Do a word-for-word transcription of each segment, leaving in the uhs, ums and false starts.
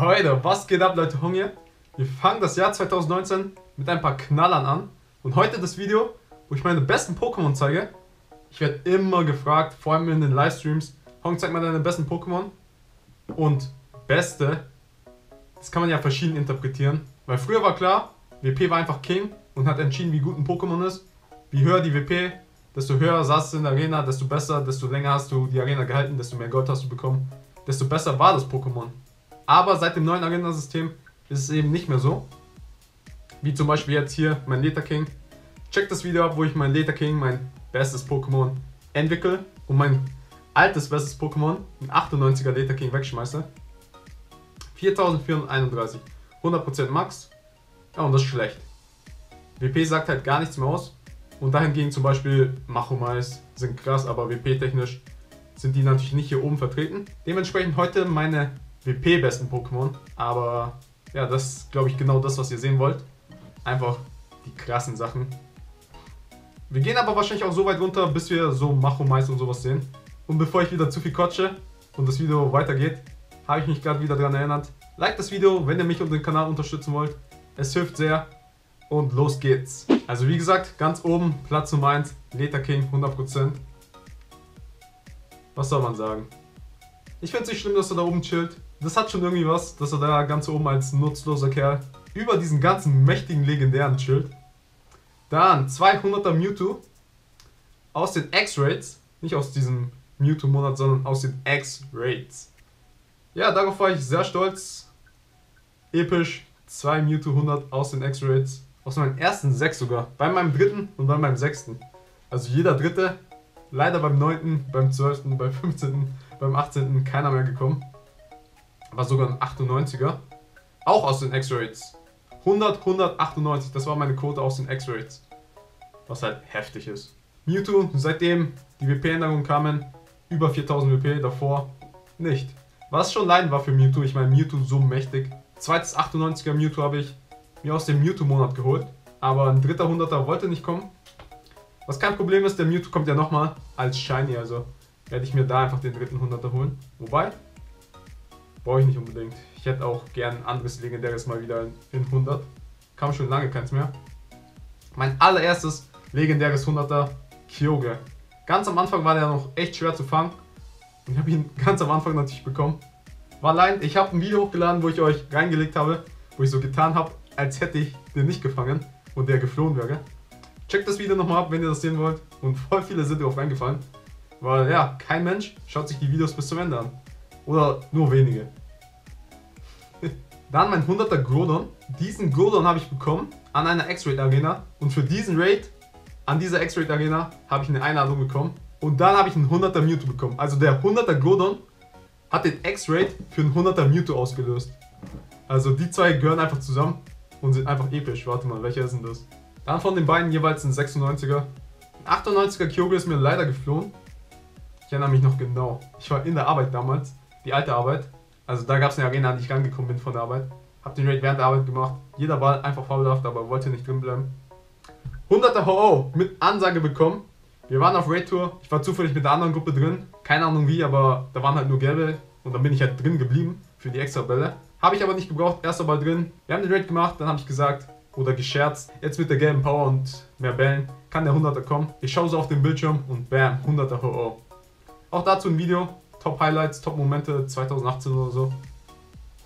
Heute, was geht ab, Leute? Hunger. Wir fangen das Jahr zweitausendneunzehn mit ein paar Knallern an. Und heute das Video, wo ich meine besten Pokémon zeige. Ich werde immer gefragt, vor allem in den Livestreams. Hunger, zeig mal deine besten Pokémon. Und beste, das kann man ja verschieden interpretieren. Weil früher war klar, W P war einfach King und hat entschieden, wie gut ein Pokémon ist. Wie höher die W P, desto höher saß es in der Arena, desto besser, desto länger hast du die Arena gehalten, desto mehr Gold hast du bekommen, desto besser war das Pokémon. Aber seit dem neuen Arena-System ist es eben nicht mehr so. Wie zum Beispiel jetzt hier mein Lethaking. Checkt das Video ab, wo ich mein Lethaking, mein bestes Pokémon, entwickle und mein altes bestes Pokémon, ein achtundneunziger Lethaking, wegschmeiße. viertausendvierhunderteinunddreißig, hundert Prozent Max. Ja, und das ist schlecht. W P sagt halt gar nichts mehr aus. Und dahingegen zum Beispiel Machomais sind krass, aber W P-technisch sind die natürlich nicht hier oben vertreten. Dementsprechend heute meine W P-besten Pokémon. Aber ja, das ist, glaube ich, genau das, was ihr sehen wollt. Einfach die krassen Sachen. Wir gehen aber wahrscheinlich auch so weit runter, bis wir so Machomais und sowas sehen. Und bevor ich wieder zu viel quatsche und das Video weitergeht, habe ich mich gerade wieder daran erinnert. Liked das Video, wenn ihr mich und den Kanal unterstützen wollt. Es hilft sehr. Und los geht's. Also wie gesagt, ganz oben, Platz Nummer eins, Lethaking, hundert Prozent. Was soll man sagen? Ich finde es nicht schlimm, dass er da oben chillt. Das hat schon irgendwie was, dass er da ganz oben als nutzloser Kerl über diesen ganzen mächtigen Legendären chillt. Dann zweihunderter Mewtwo aus den X-Rates. Nicht aus diesem Mewtwo-Monat, sondern aus den X-Rates. Ja, darauf war ich sehr stolz. Episch. Zwei Mewtwo hundert aus den X-Rates. Aus meinem ersten sechs sogar. Bei meinem dritten und bei meinem sechsten. Also jeder dritte. Leider beim neunten, beim zwölften, beim fünfzehnten, beim achtzehnten keiner mehr gekommen. War sogar ein achtundneunziger. Auch aus den X-Rates. hundert, hundertachtundneunzig. Das war meine Quote aus den X-Rates. Was halt heftig ist. Mewtwo, seitdem die W P-Änderungen kamen, über viertausend W P, davor nicht. Was schon leiden war für Mewtwo. Ich meine, Mewtwo so mächtig. Zweites achtundneunziger Mewtwo habe ich mir aus dem Mewtwo-Monat geholt. Aber ein dritter hunderter wollte nicht kommen. Was kein Problem ist, der Mewtwo kommt ja nochmal als Shiny. Also werde ich mir da einfach den dritten hunderter holen. Wobei, brauche ich nicht unbedingt. Ich hätte auch gern ein anderes legendäres mal wieder in hundert. Kam schon lange keins mehr. Mein allererstes legendäres hunderter Kyogre. Ganz am Anfang war der noch echt schwer zu fangen. Und ich habe ihn ganz am Anfang natürlich bekommen. War allein, ich habe ein Video hochgeladen, wo ich euch reingelegt habe, wo ich so getan habe, als hätte ich den nicht gefangen und der geflohen wäre. Checkt das Video nochmal ab, wenn ihr das sehen wollt. Und voll viele sind darauf reingefallen. Weil ja, kein Mensch schaut sich die Videos bis zum Ende an. Oder nur wenige. Dann mein hunderter Groudon. Diesen Groudon habe ich bekommen an einer X-Raid Arena. Und für diesen Raid, an dieser X-Raid Arena, habe ich eine Einladung bekommen. Und dann habe ich einen hunderter Mewtwo bekommen. Also der hunderter Groudon hat den X-Raid für einen hunderter Mewtwo ausgelöst. Also die zwei gehören einfach zusammen und sind einfach episch. Warte mal, welcher ist denn das? Dann von den beiden jeweils ein sechsundneunziger. Ein achtundneunziger Kyogre ist mir leider geflohen. Ich erinnere mich noch genau. Ich war in der Arbeit damals, die alte Arbeit. Also da gab es eine Arena, an die ich rangekommen bin von der Arbeit. Hab den Raid während der Arbeit gemacht. Jeder war einfach faulhaft, aber wollte nicht drin bleiben. hunderter Ho-Oh mit Ansage bekommen. Wir waren auf Raid-Tour, ich war zufällig mit der anderen Gruppe drin, keine Ahnung wie, aber da waren halt nur Gelbe und dann bin ich halt drin geblieben für die extra Bälle. Habe ich aber nicht gebraucht, erster Ball drin, wir haben den Raid gemacht, dann habe ich gesagt oder gescherzt, jetzt mit der gelben Power und mehr Bällen kann der hunderter kommen. Ich schaue so auf den Bildschirm und bam, hunderter Ho-Oh. Auch dazu ein Video, Top Highlights, Top Momente zweitausendachtzehn oder so,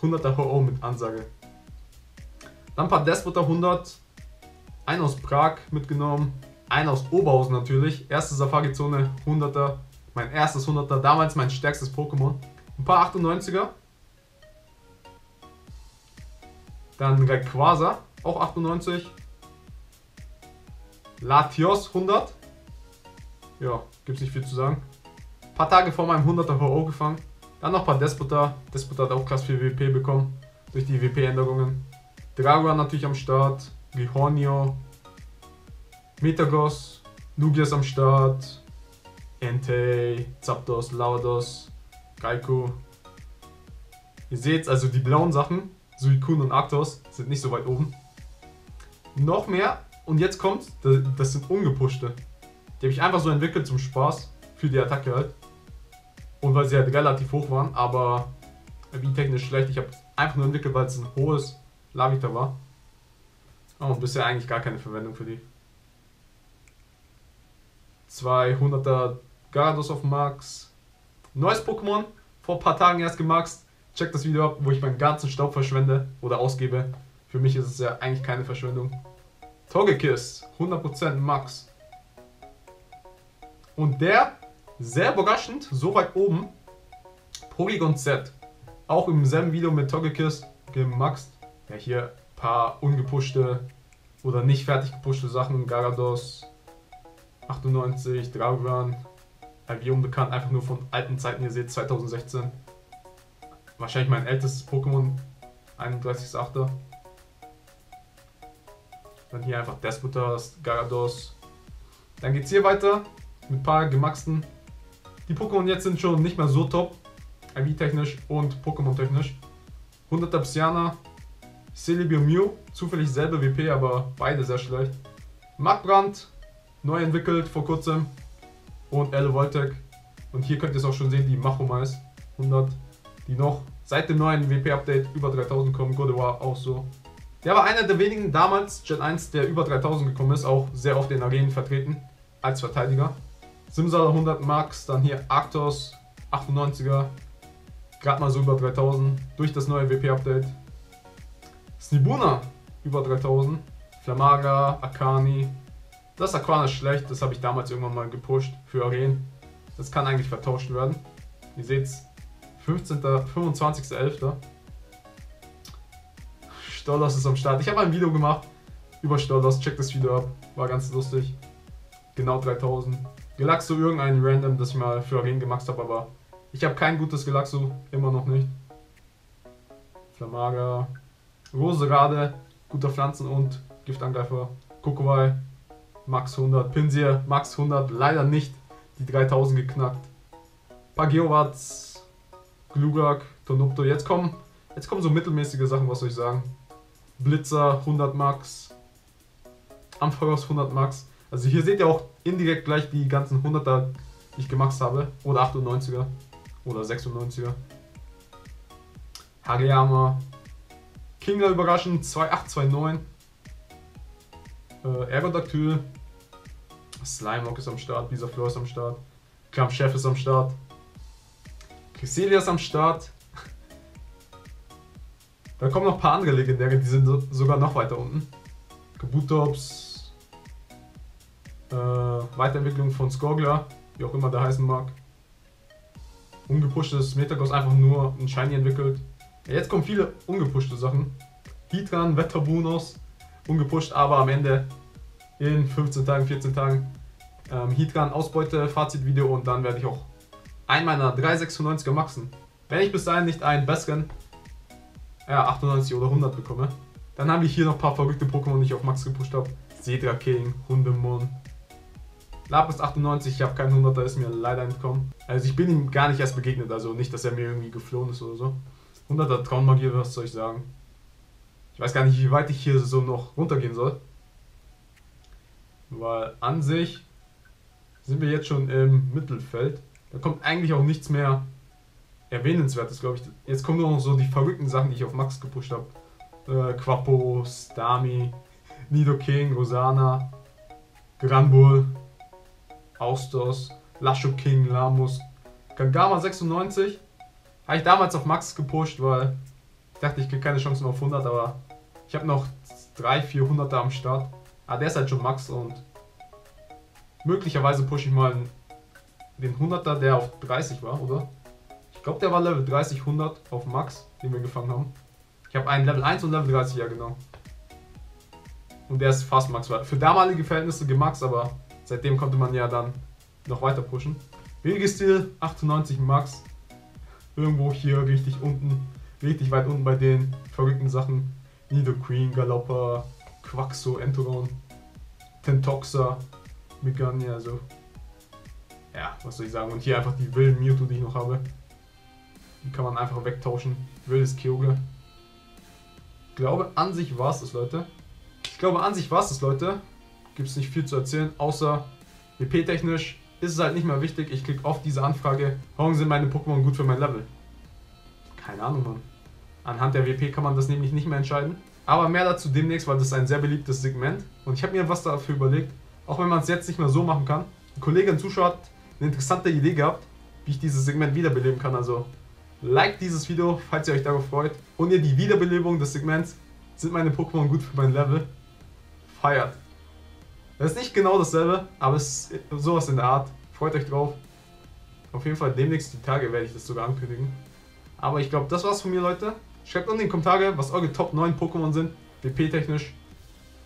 hunderter Ho-Oh mit Ansage. Dann ein paar Despoter hundert, einen aus Prag mitgenommen. Einer aus Oberhausen natürlich, erste Safari-Zone, hunderter, mein erstes hunderter, damals mein stärkstes Pokémon. Ein paar achtundneunziger. Dann Rayquaza, auch achtundneunzig. Latios, hundert. Ja, gibt's nicht viel zu sagen. Ein paar Tage vor meinem hunderter Ho-Oh gefangen. Dann noch ein paar Despoter. Despoter hat auch krass viel W P bekommen, durch die W P-Änderungen. Dragoan natürlich am Start, Gihornio. Metagross, Lugia ist am Start, Entei, Zapdos, Laudos, Raikou. Ihr seht's, also die blauen Sachen, Suicune und Arctos, sind nicht so weit oben. Noch mehr, und jetzt kommt's, das sind ungepushte. Die habe ich einfach so entwickelt zum Spaß, für die Attacke halt. Und weil sie halt relativ hoch waren, aber Wie-technisch schlecht. Ich habe einfach nur entwickelt, weil es ein hohes Lavita war. Oh, bisher eigentlich gar keine Verwendung für die. zweihunderter Gyarados auf Max. Neues Pokémon. Vor ein paar Tagen erst gemaxt. Check das Video ab, wo ich meinen ganzen Staub verschwende oder ausgebe. Für mich ist es ja eigentlich keine Verschwendung. Togekiss. hundert Prozent Max. Und der, sehr überraschend, so weit oben. Porygon Z. Auch im selben Video mit Togekiss gemaxt. Ja, hier ein paar ungepushte oder nicht fertig gepushte Sachen. Gyarados, achtundneunzig, Dragoran. Wie unbekannt, einfach nur von alten Zeiten. Ihr seht, zweitausendsechzehn. Wahrscheinlich mein ältestes Pokémon, einunddreißigster achter. Dann hier einfach Despotas, Gyarados. Dann geht's hier weiter mit ein paar gemaxten. Die Pokémon jetzt sind schon nicht mehr so top. I V-technisch und Pokémon-technisch. hunderter Psyana, Celebi und Mew, zufällig selbe W P, aber beide sehr schlecht. Markbrand, neu entwickelt vor kurzem. Und Elovoltec. Und hier könnt ihr es auch schon sehen, die Machomais hundert, die noch seit dem neuen W P-Update über dreitausend kommen. Godewa auch so. Der war einer der wenigen damals, Gen eins, der über dreitausend gekommen ist, auch sehr oft in Arenen vertreten, als Verteidiger. Simsala hundert Max, dann hier Arctos achtundneunziger. Gerade mal so über dreitausend durch das neue W P-Update. Snibuna über dreitausend. Flamaga, Akani. Das Aquana ist schlecht, das habe ich damals irgendwann mal gepusht für Arenen. Das kann eigentlich vertauscht werden. Ihr seht es, fünfundzwanzigster elfter Stolos ist am Start. Ich habe ein Video gemacht über Stolos, checkt das Video ab. War ganz lustig. Genau dreitausend. Galaxo irgendein Random, das ich mal für Arenen gemaxt habe, aber... Ich habe kein gutes Galaxo, immer noch nicht. Flamaga, Roserade, guter Pflanzen- und Giftangreifer. Kokowai, Max hundert. Pinsir, Max hundert, leider nicht die dreitausend geknackt. Pageowatz, Glugak, Tonopto. Jetzt kommen, jetzt kommen so mittelmäßige Sachen, was soll ich sagen. Blitzer, hundert Max. Ampharos, hundert Max. Also hier seht ihr auch indirekt gleich die ganzen hunderter, die ich gemaxt habe. Oder achtundneunziger. Oder sechsundneunziger. Hageyama. Kingler überraschend. achtundzwanzig neunundzwanzig. Äh, Aerodactyl. Slimelock ist am Start. Bisaflor ist am Start. Clamchef ist am Start. Cresselia ist am Start. Da kommen noch ein paar andere Legendäre. Die sind so, sogar noch weiter unten. Kabutops. Äh, Weiterentwicklung von Skorgler. Wie auch immer der heißen mag. Ungepushtes Metagross einfach nur ein Shiny entwickelt. Ja, jetzt kommen viele ungepushte Sachen. Heatran, Wetterbunos, ungepusht, aber am Ende in fünfzehn Tagen, vierzehn Tagen ähm, Heatran Ausbeute, Fazitvideo und dann werde ich auch einen meiner dreihundertsechsundneunziger maxen. Wenn ich bis dahin nicht einen besseren äh, achtundneunzig oder hundert bekomme, dann habe ich hier noch ein paar verrückte Pokémon, die ich auf Max gepusht habe. Zedra King, Hundemon. Lapras achtundneunzig, ich habe keinen hunderter, ist mir leider entkommen. Also ich bin ihm gar nicht erst begegnet, also nicht, dass er mir irgendwie geflohen ist oder so. hunderter Traummagie, was soll ich sagen? Ich weiß gar nicht, wie weit ich hier so noch runtergehen soll. Weil an sich sind wir jetzt schon im Mittelfeld. Da kommt eigentlich auch nichts mehr Erwähnenswertes, glaube ich. Jetzt kommen nur noch so die verrückten Sachen, die ich auf Max gepusht habe. Äh, Quapo, Starmie, Nidoking, Rosana, Granbull. Austos, Lashoking, Lamus, Gangama sechsundneunzig. Habe ich damals auf Max gepusht, weil ich dachte, ich kriege keine Chancen auf hundert, aber ich habe noch drei, vierhunderter am Start. Ah, der ist halt schon Max und möglicherweise pushe ich mal den hunderter, der auf dreißig war, oder? Ich glaube, der war Level dreißig, hundert auf Max, den wir gefangen haben. Ich habe einen Level eins und Level dreißig, ja genau. Und der ist fast Max, weil für damalige Verhältnisse gemaxt, aber... Seitdem konnte man ja dann noch weiter pushen. Wegestil achtundneunzig Max. Irgendwo hier richtig unten, richtig weit unten bei den verrückten Sachen. Nidoqueen, Galoppa, Quaxo, Entoron, Tentoxa, Megania, also. Ja, was soll ich sagen? Und hier einfach die wilden Mewtwo, die ich noch habe. Die kann man einfach wegtauschen. Wildes Kyogre. Ich glaube, an sich war es das, Leute. Ich glaube, an sich war es das, Leute. Gibt es nicht viel zu erzählen, außer W P-technisch ist es halt nicht mehr wichtig. Ich klicke auf diese Anfrage, warum sind meine Pokémon gut für mein Level? Keine Ahnung, Mann. Anhand der W P kann man das nämlich nicht mehr entscheiden. Aber mehr dazu demnächst, weil das ist ein sehr beliebtes Segment. Und ich habe mir was dafür überlegt, auch wenn man es jetzt nicht mehr so machen kann. Ein Kollege, ein Zuschauer hat eine interessante Idee gehabt, wie ich dieses Segment wiederbeleben kann. Also, liked dieses Video, falls ihr euch darauf freut. Und ihr die Wiederbelebung des Segments, sind meine Pokémon gut für mein Level? Feiert. Das ist nicht genau dasselbe, aber es ist sowas in der Art. Freut euch drauf. Auf jeden Fall demnächst die Tage werde ich das sogar ankündigen. Aber ich glaube, das war's von mir, Leute. Schreibt unten in die Kommentare, was eure Top neun Pokémon sind, W P-technisch.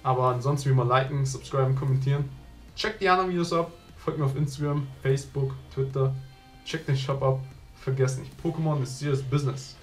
Aber ansonsten wie immer liken, subscriben, kommentieren. Checkt die anderen Videos ab. Folgt mir auf Instagram, Facebook, Twitter. Checkt den Shop ab. Vergesst nicht, Pokémon ist serious business.